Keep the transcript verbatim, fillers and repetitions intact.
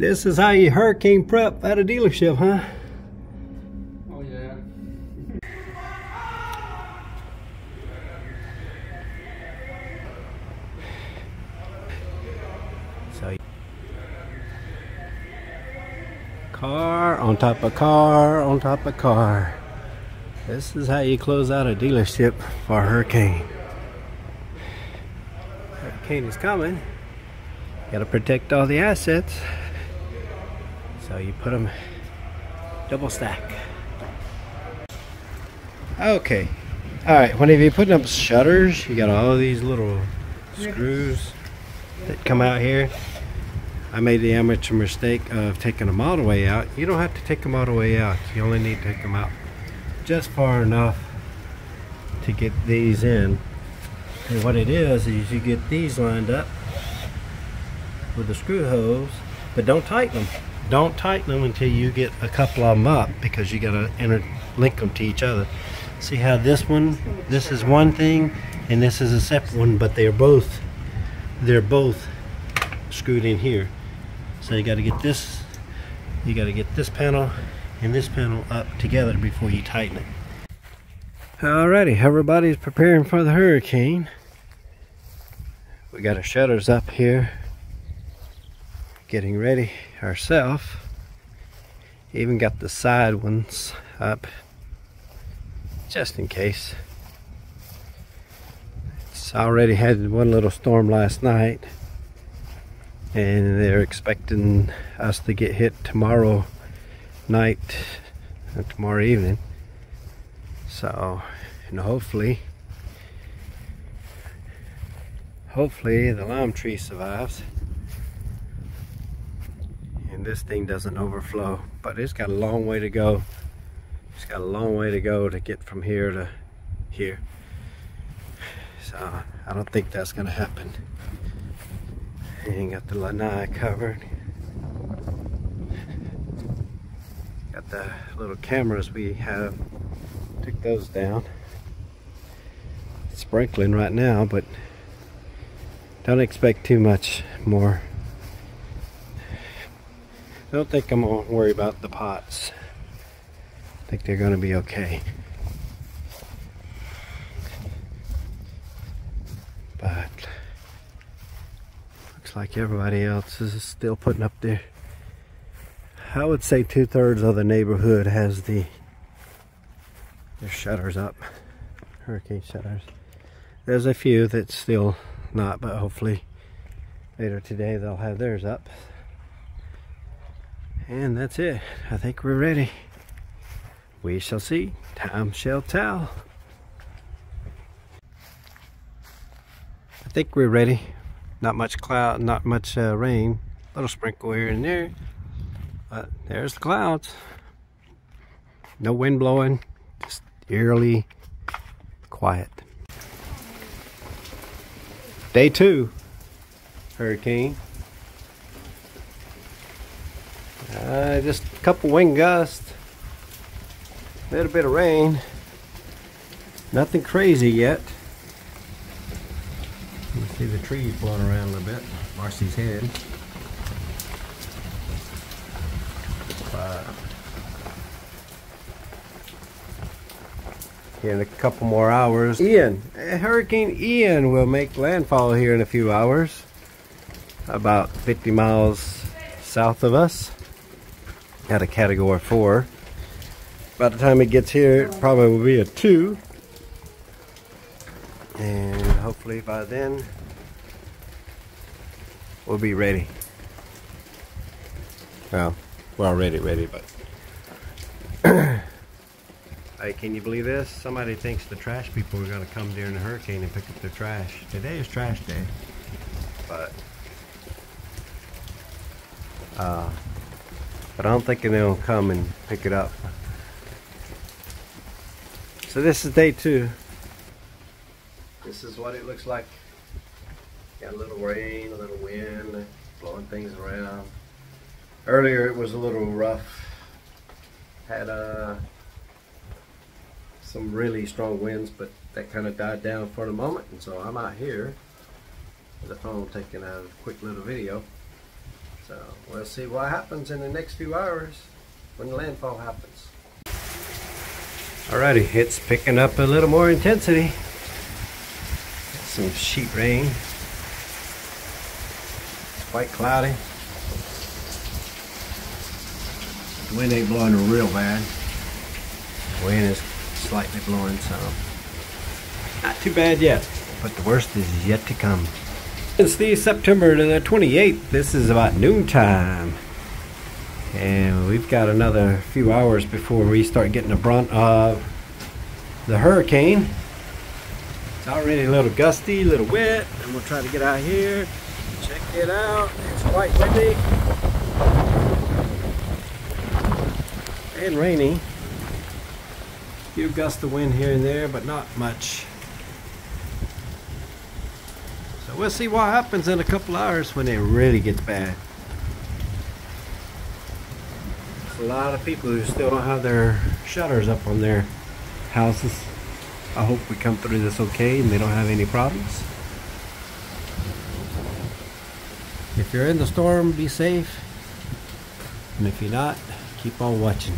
This is how you hurricane prep at a dealership, huh? Oh yeah. So, car on top of car on top of car. This is how you close out a dealership for a hurricane. Hurricane is coming. Gotta protect all the assets. So you put them double stack. Okay. Alright, whenever you're putting up shutters, you got all these little screws that come out here. I made the amateur mistake of taking them all the way out. You don't have to take them all the way out. You only need to take them out just far enough to get these in. And what it is, is you get these lined up with the screw hose, but don't tighten them. Don't tighten them until you get a couple of them up, because you gotta interlink them to each other. See how this one, this is one thing, and this is a separate one, but they're both, they're both screwed in here. So you gotta get this, you gotta get this panel and this panel up together before you tighten it. Alrighty, everybody's preparing for the hurricane. We got our shutters up here, getting ready ourselves. Even got the side ones up just in case. It's already had one little storm last night, and they're expecting us to get hit tomorrow night and tomorrow evening. So, and hopefully hopefully the lime tree survives and this thing doesn't overflow, but it's got a long way to go. It's got a long way to go to get from here to here. So I don't think that's gonna happen. And got the lanai covered. Got the little cameras we have. Took those down. It's sprinkling right now, but don't expect too much more. I don't think I'm gonna worry about the pots. I think they're gonna be okay. But looks like everybody else is still putting up their. I would say two-thirds of the neighborhood has the their shutters up, hurricane shutters. There's a few that's still not, but hopefully later today they'll have theirs up. And that's it. I think we're ready. We shall see. Time shall tell. I think we're ready. Not much cloud, not much uh, rain. A little sprinkle here and there. But there's the clouds. No wind blowing. Just eerily quiet. Day two. Hurricane. Uh, just a couple wind gusts, a little bit of rain, nothing crazy yet. You see the trees blowing around a little bit, Marcy's head. Uh, here in a couple more hours, Ian, Hurricane Ian will make landfall here in a few hours, about fifty miles south of us. At a category four. By the time it gets here, it probably will be a two, and hopefully by then we'll be ready. Well, we're already ready, but hey, can you believe this? Somebody thinks the trash people are going to come during the hurricane and pick up their trash. Today is trash day, but uh But I don't think they'll come and pick it up. So this is day two. This is what it looks like. Got a little rain, a little wind, blowing things around. Earlier it was a little rough. Had uh, some really strong winds, but that kind of died down for the moment. And so I'm out here with the phone taking a quick little video. So we'll see what happens in the next few hours when the landfall happens. Alrighty, it's picking up a little more intensity. Some sheet rain. It's quite cloudy. The wind ain't blowing real bad. The wind is slightly blowing, so not too bad yet. But the worst is yet to come. It's the September the twenty-eighth. This is about noontime, and we've got another few hours before we start getting the brunt of the hurricane. It's already a little gusty, a little wet. I'm gonna try to get out here. Check it out. It's quite windy and rainy. A few gusts of wind here and there, but not much. So we'll see what happens in a couple hours when it really gets bad. There's a lot of people who still don't have their shutters up on their houses. I hope we come through this okay and they don't have any problems. If you're in the storm, be safe. And if you're not, keep on watching.